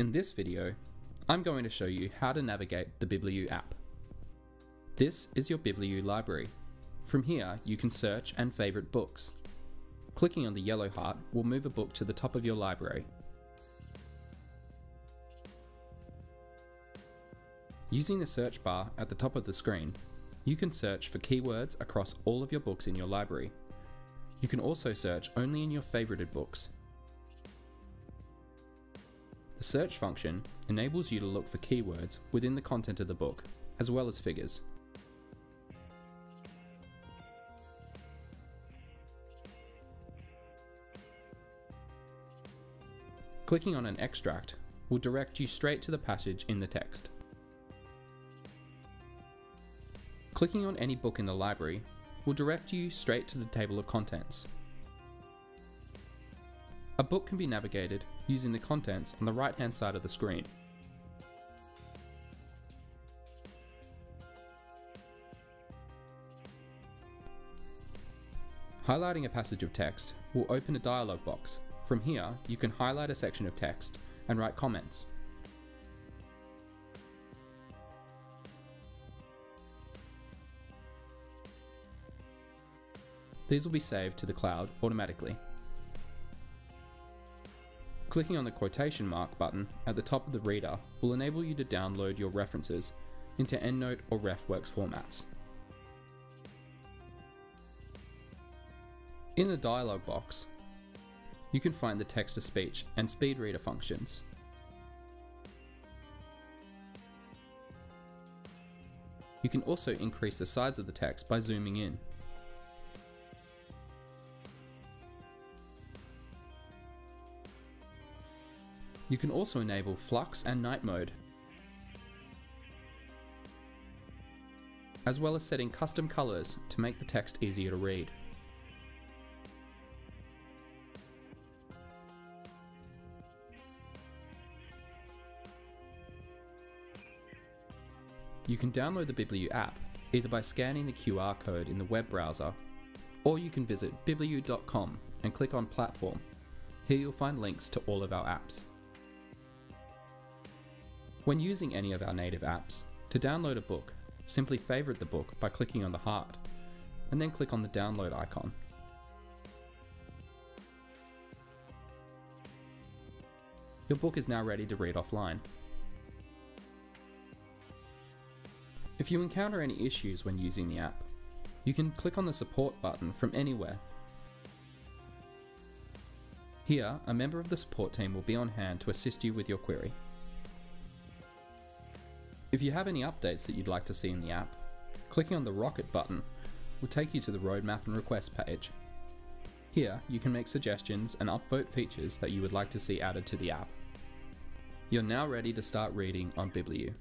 In this video, I'm going to show you how to navigate the BibliU app. This is your BibliU library. From here, you can search and favorite books. Clicking on the yellow heart will move a book to the top of your library. Using the search bar at the top of the screen, you can search for keywords across all of your books in your library. You can also search only in your favorited books. The search function enables you to look for keywords within the content of the book, as well as figures. Clicking on an extract will direct you straight to the passage in the text. Clicking on any book in the library will direct you straight to the table of contents. A book can be navigated using the contents on the right-hand side of the screen. Highlighting a passage of text will open a dialog box. From here, you can highlight a section of text and write comments. These will be saved to the cloud automatically. Clicking on the quotation mark button at the top of the reader will enable you to download your references into EndNote or RefWorks formats. In the dialog box, you can find the text-to-speech and speed reader functions. You can also increase the size of the text by zooming in. You can also enable flux and night mode, as well as setting custom colors to make the text easier to read. You can download the BibliU app either by scanning the QR code in the web browser, or you can visit bibliu.com and click on Platform. Here you'll find links to all of our apps. When using any of our native apps, to download a book, simply favorite the book by clicking on the heart, and then click on the download icon. Your book is now ready to read offline. If you encounter any issues when using the app, you can click on the support button from anywhere. Here, a member of the support team will be on hand to assist you with your query. If you have any updates that you'd like to see in the app, clicking on the rocket button will take you to the roadmap and request page. Here, you can make suggestions and upvote features that you would like to see added to the app. You're now ready to start reading on BibliU.